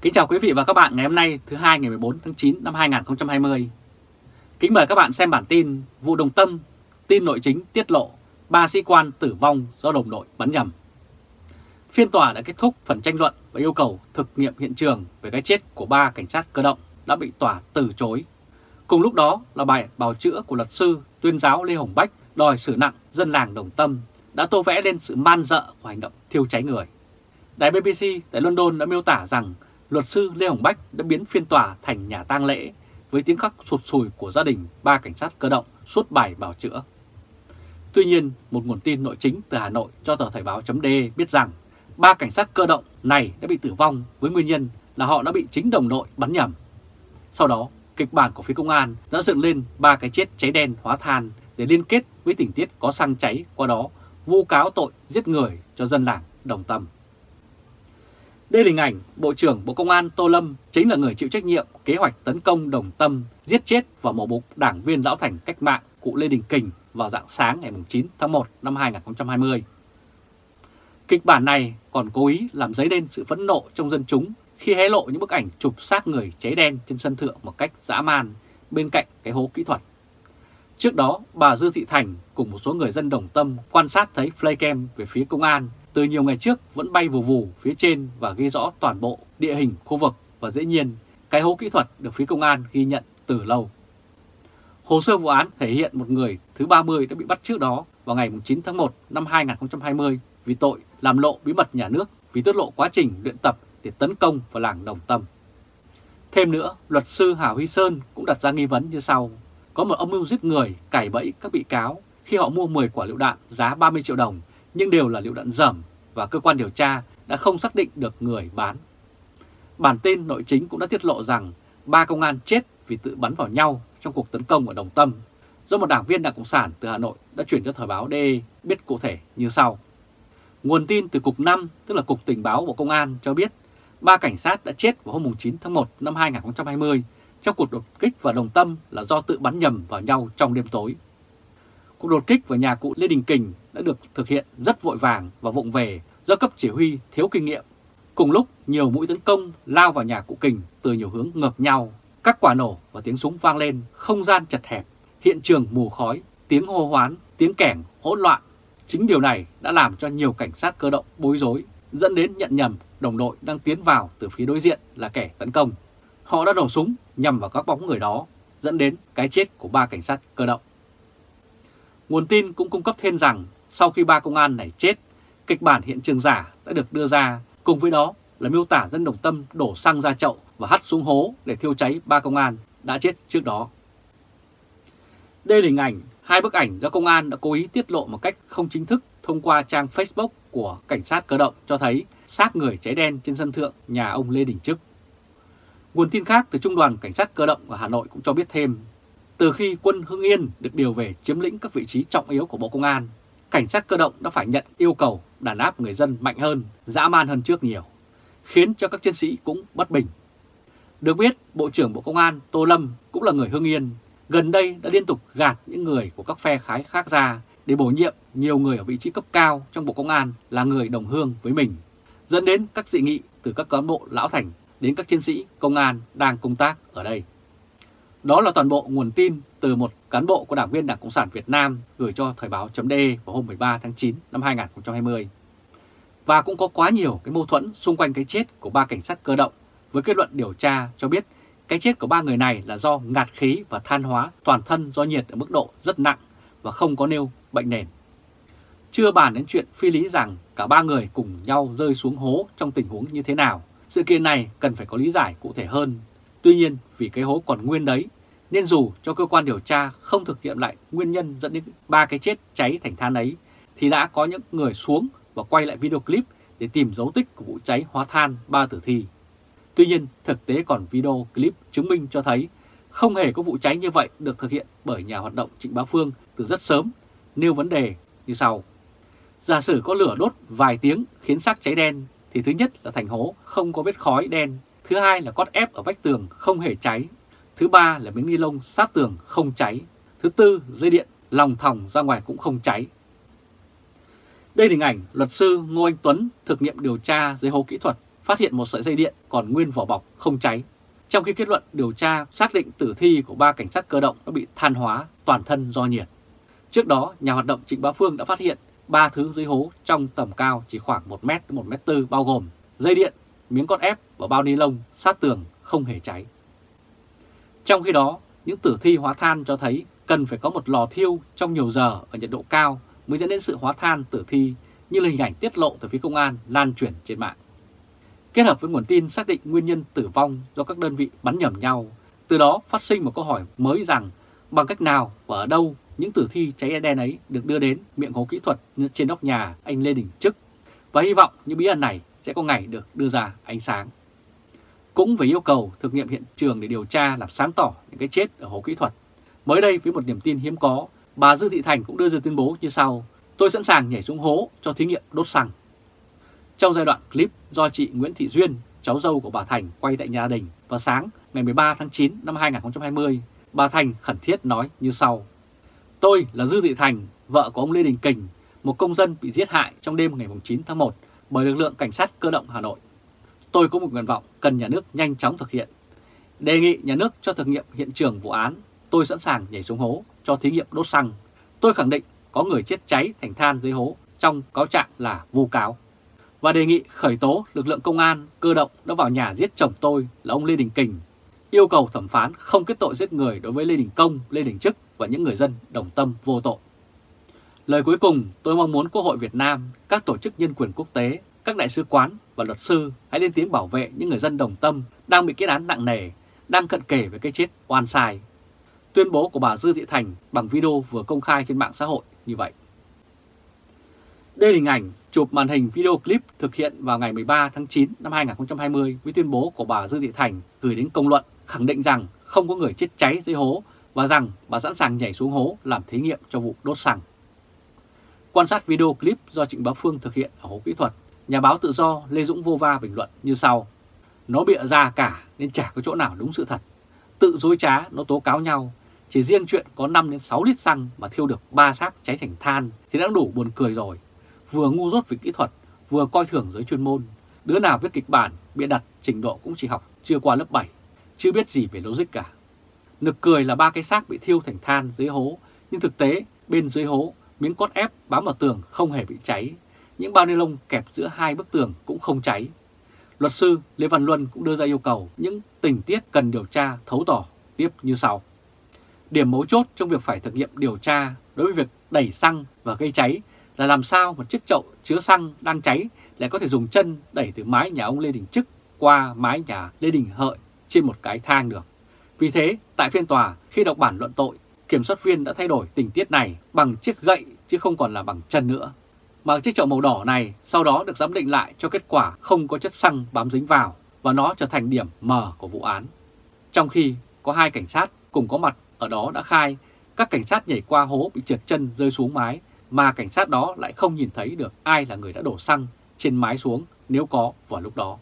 Kính chào quý vị và các bạn ngày hôm nay thứ Hai ngày 14 tháng 9 năm 2020. Kính mời các bạn xem bản tin vụ Đồng Tâm, tin nội chính tiết lộ 3 sĩ quan tử vong do đồng đội bắn nhầm. Phiên tòa đã kết thúc phần tranh luận và yêu cầu thực nghiệm hiện trường về cái chết của 3 cảnh sát cơ động đã bị tòa từ chối. Cùng lúc đó là bài bào chữa của luật sư tuyên giáo Lê Hồng Bách đòi xử nặng dân làng Đồng Tâm đã tô vẽ lên sự man dợ của hành động thiêu cháy người. Đài BBC tại London đã miêu tả rằng luật sư Lê Hồng Bách đã biến phiên tòa thành nhà tang lễ với tiếng khóc sụt sùi của gia đình 3 cảnh sát cơ động suốt bài bào chữa. Tuy nhiên, một nguồn tin nội chính từ Hà Nội cho tờ Thời báo.de biết rằng 3 cảnh sát cơ động này đã bị tử vong với nguyên nhân là họ đã bị chính đồng đội bắn nhầm. Sau đó, kịch bản của phía công an đã dựng lên 3 cái chết cháy đen hóa than để liên kết với tình tiết có xăng cháy, qua đó vu cáo tội giết người cho dân làng Đồng Tâm. Đây là hình ảnh Bộ trưởng Bộ Công an Tô Lâm chính là người chịu trách nhiệm kế hoạch tấn công Đồng Tâm, giết chết và mổ bụng đảng viên lão thành cách mạng cụ Lê Đình Kình vào rạng sáng ngày 9 tháng 1 năm 2020. Kịch bản này còn cố ý làm dấy lên sự phẫn nộ trong dân chúng khi hé lộ những bức ảnh chụp xác người cháy đen trên sân thượng một cách dã man bên cạnh cái hố kỹ thuật. Trước đó, bà Dư Thị Thành cùng một số người dân Đồng Tâm quan sát thấy flycam về phía công an từ nhiều ngày trước vẫn bay vù vù phía trên và ghi rõ toàn bộ địa hình khu vực, và dĩ nhiên cái hố kỹ thuật được phía công an ghi nhận từ lâu. Hồ sơ vụ án thể hiện một người thứ 30 đã bị bắt trước đó vào ngày 9 tháng 1 năm 2020 vì tội làm lộ bí mật nhà nước vì tiết lộ quá trình luyện tập để tấn công vào làng Đồng Tâm. Thêm nữa, luật sư Hà Huy Sơn cũng đặt ra nghi vấn như sau. Có một âm mưu giết người cày bẫy các bị cáo khi họ mua 10 quả lựu đạn giá 30 triệu đồng nhưng đều là lựu đạn rẩm và cơ quan điều tra đã không xác định được người bán. Bản tin nội chính cũng đã tiết lộ rằng 3 công an chết vì tự bắn vào nhau trong cuộc tấn công ở Đồng Tâm do một đảng viên Đảng Cộng sản từ Hà Nội đã chuyển cho Thời báo.de biết cụ thể như sau. Nguồn tin từ Cục 5, tức là Cục Tình báo Bộ Công an, cho biết 3 cảnh sát đã chết vào hôm 9 tháng 1 năm 2020 trong cuộc đột kích vào Đồng Tâm là do tự bắn nhầm vào nhau trong đêm tối. Cuộc đột kích vào nhà cụ Lê Đình Kình đã được thực hiện rất vội vàng và vụng về do cấp chỉ huy thiếu kinh nghiệm. Cùng lúc, nhiều mũi tấn công lao vào nhà cụ Kình từ nhiều hướng ngược nhau. Các quả nổ và tiếng súng vang lên, không gian chật hẹp, hiện trường mù khói, tiếng hô hoán, tiếng kẻng hỗn loạn. Chính điều này đã làm cho nhiều cảnh sát cơ động bối rối, dẫn đến nhận nhầm đồng đội đang tiến vào từ phía đối diện là kẻ tấn công. Họ đã nổ súng nhằm vào các bóng người đó, dẫn đến cái chết của 3 cảnh sát cơ động. Nguồn tin cũng cung cấp thêm rằng sau khi 3 công an này chết, kịch bản hiện trường giả đã được đưa ra, cùng với đó là miêu tả dân Đồng Tâm đổ xăng ra chậu và hắt xuống hố để thiêu cháy 3 công an đã chết trước đó. Đây là hình ảnh, 2 bức ảnh do công an đã cố ý tiết lộ một cách không chính thức thông qua trang Facebook của cảnh sát cơ động cho thấy xác người cháy đen trên sân thượng nhà ông Lê Đình Chức. Nguồn tin khác từ Trung đoàn Cảnh sát cơ động ở Hà Nội cũng cho biết thêm, từ khi quân Hưng Yên được điều về chiếm lĩnh các vị trí trọng yếu của Bộ Công an, cảnh sát cơ động đã phải nhận yêu cầu đàn áp người dân mạnh hơn, dã man hơn trước nhiều, khiến cho các chiến sĩ cũng bất bình. Được biết, Bộ trưởng Bộ Công an Tô Lâm cũng là người Hưng Yên, gần đây đã liên tục gạt những người của các phe phái khác ra để bổ nhiệm nhiều người ở vị trí cấp cao trong Bộ Công an là người đồng hương với mình, dẫn đến các dị nghị từ các cán bộ lão thành đến các chiến sĩ công an đang công tác ở đây. Đó là toàn bộ nguồn tin từ một cán bộ của đảng viên Đảng Cộng sản Việt Nam gửi cho Thời báo.de vào hôm 13 tháng 9 năm 2020. Và cũng có quá nhiều cái mâu thuẫn xung quanh cái chết của 3 cảnh sát cơ động, với kết luận điều tra cho biết cái chết của 3 người này là do ngạt khí và than hóa toàn thân do nhiệt ở mức độ rất nặng và không có nêu bệnh nền. Chưa bàn đến chuyện phi lý rằng cả 3 người cùng nhau rơi xuống hố trong tình huống như thế nào, sự kiện này cần phải có lý giải cụ thể hơn. Tuy nhiên, vì cái hố còn nguyên đấy, nên dù cho cơ quan điều tra không thực hiện lại nguyên nhân dẫn đến 3 cái chết cháy thành than ấy, thì đã có những người xuống và quay lại video clip để tìm dấu tích của vụ cháy hóa than 3 tử thi. Tuy nhiên, thực tế còn video clip chứng minh cho thấy không hề có vụ cháy như vậy được thực hiện bởi nhà hoạt động Trịnh Bá Phương từ rất sớm, nêu vấn đề như sau. Giả sử có lửa đốt vài tiếng khiến xác cháy đen, thì thứ nhất là thành hố không có vết khói đen, thứ hai là cót ép ở vách tường không hề cháy, thứ ba là miếng ni lông sát tường không cháy, thứ tư dây điện lòng thòng ra ngoài cũng không cháy. Đây là hình ảnh luật sư Ngô Anh Tuấn thực nghiệm điều tra dưới hố kỹ thuật phát hiện một sợi dây điện còn nguyên vỏ bọc không cháy. Trong khi kết luận điều tra xác định tử thi của 3 cảnh sát cơ động đã bị than hóa toàn thân do nhiệt. Trước đó, nhà hoạt động Trịnh Bá Phương đã phát hiện 3 thứ dưới hố trong tầm cao chỉ khoảng 1m đến 1m4 bao gồm dây điện, miếng cốt ép và bao ni lông sát tường không hề cháy. Trong khi đó, những tử thi hóa than cho thấy cần phải có một lò thiêu trong nhiều giờ ở nhiệt độ cao mới dẫn đến sự hóa than tử thi, như là hình ảnh tiết lộ từ phía công an lan truyền trên mạng. Kết hợp với nguồn tin xác định nguyên nhân tử vong do các đơn vị bắn nhầm nhau, từ đó phát sinh một câu hỏi mới rằng bằng cách nào và ở đâu những tử thi cháy đen ấy được đưa đến miệng hố kỹ thuật trên nóc nhà anh Lê Đình Chức, và hy vọng những bí ẩn này sẽ có ngày được đưa ra ánh sáng. Cũng về yêu cầu thực nghiệm hiện trường để điều tra làm sáng tỏ những cái chết ở hố kỹ thuật, mới đây với một niềm tin hiếm có, bà Dư Thị Thành cũng đưa ra tuyên bố như sau: tôi sẵn sàng nhảy xuống hố cho thí nghiệm đốt xăng. Trong giai đoạn clip do chị Nguyễn Thị Duyên, cháu dâu của bà Thành quay tại nhà đình vào sáng ngày 13 tháng 9 năm 2020, bà Thành khẩn thiết nói như sau: tôi là Dư Thị Thành, vợ của ông Lê Đình Kình, một công dân bị giết hại trong đêm ngày 9 tháng 1 bởi lực lượng cảnh sát cơ động Hà Nội. Tôi có một nguyện vọng cần nhà nước nhanh chóng thực hiện. Đề nghị nhà nước cho thực nghiệm hiện trường vụ án, tôi sẵn sàng nhảy xuống hố cho thí nghiệm đốt xăng. Tôi khẳng định có người chết cháy thành than dưới hố trong cáo trạng là vu cáo. Và đề nghị khởi tố lực lượng công an cơ động đã vào nhà giết chồng tôi là ông Lê Đình Kình. Yêu cầu thẩm phán không kết tội giết người đối với Lê Đình Công, Lê Đình Chức và những người dân Đồng Tâm vô tội. Lời cuối cùng, tôi mong muốn Quốc hội Việt Nam, các tổ chức nhân quyền quốc tế, các đại sứ quán và luật sư hãy lên tiếng bảo vệ những người dân Đồng Tâm đang bị kết án nặng nề, đang cận kề với cái chết oan sai. Tuyên bố của bà Dư Thị Thành bằng video vừa công khai trên mạng xã hội như vậy. Đây là hình ảnh chụp màn hình video clip thực hiện vào ngày 13 tháng 9 năm 2020 với tuyên bố của bà Dư Thị Thành gửi đến công luận, khẳng định rằng không có người chết cháy dưới hố và rằng bà sẵn sàng nhảy xuống hố làm thí nghiệm cho vụ đốt xăng. Quan sát video clip do Trịnh Bá Phương thực hiện ở hố kỹ thuật, nhà báo tự do Lê Dũng Vô Va bình luận như sau: nó bịa ra cả nên chả có chỗ nào đúng sự thật. Tự dối trá nó tố cáo nhau, chỉ riêng chuyện có 5 đến 6 lít xăng mà thiêu được 3 xác cháy thành than thì đã đủ buồn cười rồi. Vừa ngu dốt về kỹ thuật, vừa coi thường giới chuyên môn. Đứa nào viết kịch bản, bịa đặt, trình độ cũng chỉ học chưa qua lớp 7, chưa biết gì về logic cả. Nực cười là 3 cái xác bị thiêu thành than dưới hố, nhưng thực tế bên dưới hố, miếng cốt ép bám vào tường không hề bị cháy. Những bao ni lông kẹp giữa hai bức tường cũng không cháy. Luật sư Lê Văn Luân cũng đưa ra yêu cầu những tình tiết cần điều tra thấu tỏ tiếp như sau. Điểm mấu chốt trong việc phải thực nghiệm điều tra đối với việc đẩy xăng và gây cháy là làm sao một chiếc chậu chứa xăng đang cháy lại có thể dùng chân đẩy từ mái nhà ông Lê Đình Chức qua mái nhà Lê Đình Hợi trên một cái thang được. Vì thế, tại phiên tòa, khi đọc bản luận tội, kiểm soát viên đã thay đổi tình tiết này bằng chiếc gậy chứ không còn là bằng chân nữa. Mà chiếc chậu màu đỏ này sau đó được giám định lại cho kết quả không có chất xăng bám dính vào và nó trở thành điểm mờ của vụ án. Trong khi có 2 cảnh sát cùng có mặt ở đó đã khai, các cảnh sát nhảy qua hố bị trượt chân rơi xuống mái, mà cảnh sát đó lại không nhìn thấy được ai là người đã đổ xăng trên mái xuống nếu có vào lúc đó.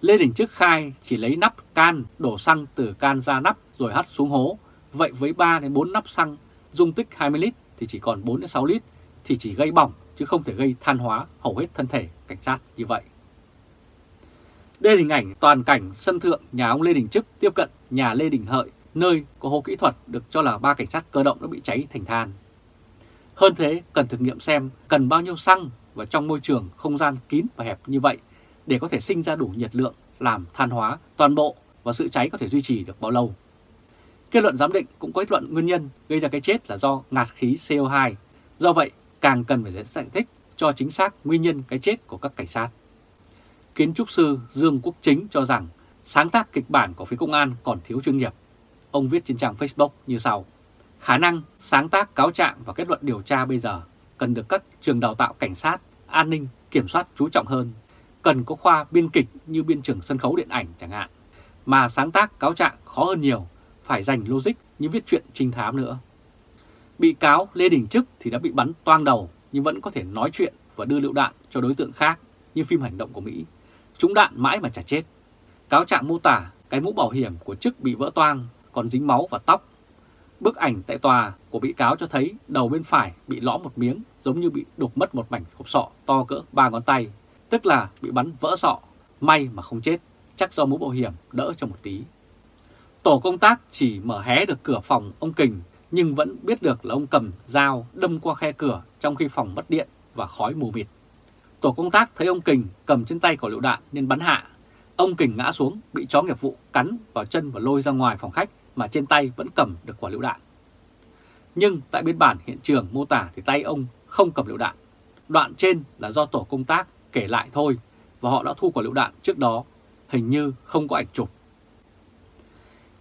Lê Đình Chức khai chỉ lấy nắp can đổ xăng từ can ra nắp rồi hắt xuống hố. Vậy với 3-4 nắp xăng dung tích 20 lít thì chỉ còn 4-6 lít thì chỉ gây bỏng chứ không thể gây than hóa hầu hết thân thể cảnh sát như vậy. Đây là hình ảnh toàn cảnh sân thượng nhà ông Lê Đình Chức tiếp cận nhà Lê Đình Hợi, nơi có hố kỹ thuật được cho là 3 cảnh sát cơ động đã bị cháy thành than. Hơn thế, cần thực nghiệm xem cần bao nhiêu xăng và trong môi trường không gian kín và hẹp như vậy để có thể sinh ra đủ nhiệt lượng làm than hóa toàn bộ và sự cháy có thể duy trì được bao lâu. Kết luận giám định cũng có kết luận nguyên nhân gây ra cái chết là do ngạt khí CO2. Do vậy, càng cần phải giải thích cho chính xác nguyên nhân cái chết của các cảnh sát. Kiến trúc sư Dương Quốc Chính cho rằng sáng tác kịch bản của phía công an còn thiếu chuyên nghiệp. Ông viết trên trang Facebook như sau: khả năng sáng tác cáo trạng và kết luận điều tra bây giờ cần được các trường đào tạo cảnh sát, an ninh, kiểm soát chú trọng hơn. Cần có khoa biên kịch như biên trường sân khấu điện ảnh chẳng hạn. Mà sáng tác cáo trạng khó hơn nhiều, phải dành logic như viết truyện trinh thám nữa. Bị cáo Lê Đình Chức thì đã bị bắn toang đầu nhưng vẫn có thể nói chuyện và đưa lựu đạn cho đối tượng khác như phim hành động của Mỹ. Trúng đạn mãi mà chả chết. Cáo trạng mô tả cái mũ bảo hiểm của Chức bị vỡ toang còn dính máu và tóc. Bức ảnh tại tòa của bị cáo cho thấy đầu bên phải bị lõm một miếng giống như bị đục mất một mảnh hộp sọ to cỡ 3 ngón tay, tức là bị bắn vỡ sọ, May mà không chết, chắc do mũ bảo hiểm đỡ cho một tí. Tổ công tác chỉ mở hé được cửa phòng ông Kình, nhưng vẫn biết được là ông cầm dao đâm qua khe cửa trong khi phòng mất điện và khói mù mịt. Tổ công tác thấy ông Kình cầm trên tay quả lựu đạn nên bắn hạ. Ông Kình ngã xuống bị chó nghiệp vụ cắn vào chân và lôi ra ngoài phòng khách mà trên tay vẫn cầm được quả lựu đạn. Nhưng tại biên bản hiện trường mô tả thì tay ông không cầm lựu đạn. Đoạn trên là do tổ công tác kể lại thôi và họ đã thu quả lựu đạn trước đó, hình như không có ảnh chụp.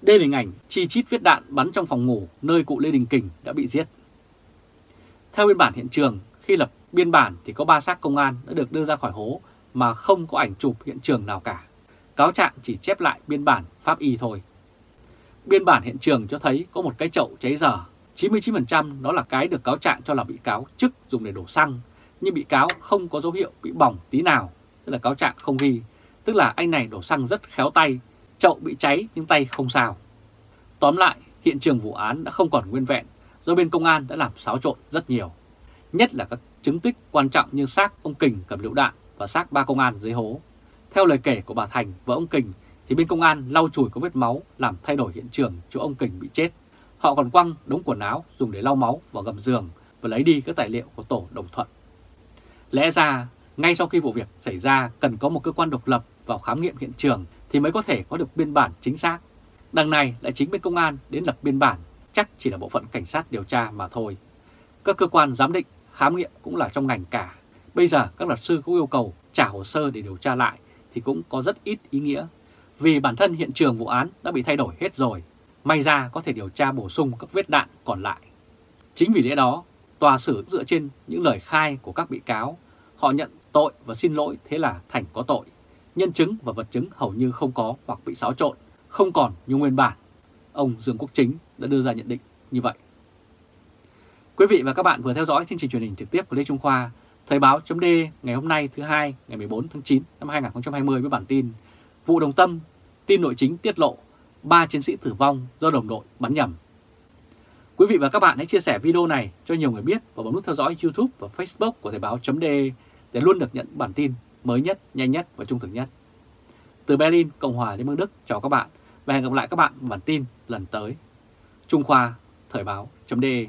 Đây là hình ảnh chi chít vết đạn bắn trong phòng ngủ nơi cụ Lê Đình Kình đã bị giết. Theo biên bản hiện trường, khi lập biên bản thì có 3 xác công an đã được đưa ra khỏi hố mà không có ảnh chụp hiện trường nào cả. Cáo trạng chỉ chép lại biên bản pháp y thôi. Biên bản hiện trường cho thấy có một cái chậu cháy dở, 99% đó là cái được cáo trạng cho là bị cáo Chức dùng để đổ xăng, nhưng bị cáo không có dấu hiệu bị bỏng tí nào, tức là cáo trạng không ghi, tức là anh này đổ xăng rất khéo tay, chậu bị cháy nhưng tay không sao. Tóm lại, hiện trường vụ án đã không còn nguyên vẹn do bên công an đã làm xáo trộn rất nhiều, nhất là các chứng tích quan trọng như xác ông Kình cầm lựu đạn và xác 3 công an dưới hố. Theo lời kể của bà Thành và ông Kình thì bên công an lau chùi có vết máu làm thay đổi hiện trường chỗ ông Kình bị chết. Họ còn quăng đống quần áo dùng để lau máu vào gầm giường và lấy đi các tài liệu của tổ Đồng Thuận. Lẽ ra, ngay sau khi vụ việc xảy ra cần có một cơ quan độc lập vào khám nghiệm hiện trường thì mới có thể có được biên bản chính xác. Đằng này lại chính bên công an đến lập biên bản, chắc chỉ là bộ phận cảnh sát điều tra mà thôi. Các cơ quan giám định, khám nghiệm cũng là trong ngành cả. Bây giờ các luật sư có yêu cầu trả hồ sơ để điều tra lại thì cũng có rất ít ý nghĩa, vì bản thân hiện trường vụ án đã bị thay đổi hết rồi. May ra có thể điều tra bổ sung các vết đạn còn lại. Chính vì lẽ đó, tòa xử dựa trên những lời khai của các bị cáo. Họ nhận tội và xin lỗi, thế là Thành có tội. Nhân chứng và vật chứng hầu như không có hoặc bị xáo trộn, không còn như nguyên bản. Ông Dương Quốc Chính đã đưa ra nhận định như vậy. Quý vị và các bạn vừa theo dõi chương trình truyền hình trực tiếp của Lê Trung Khoa, Thời báo.de ngày hôm nay thứ Hai ngày 14 tháng 9 năm 2020 với bản tin Vụ Đồng Tâm, tin nội chính tiết lộ 3 chiến sĩ tử vong do đồng đội bắn nhầm. Quý vị và các bạn hãy chia sẻ video này cho nhiều người biết và bấm nút theo dõi YouTube và Facebook của Thời báo.de để luôn được nhận bản tin mới nhất, nhanh nhất và trung thực nhất. Từ Berlin, Cộng hòa Liên bang Đức, chào các bạn và hẹn gặp lại các bạn ở bản tin lần tới. Trung Khoa, Thời báo.de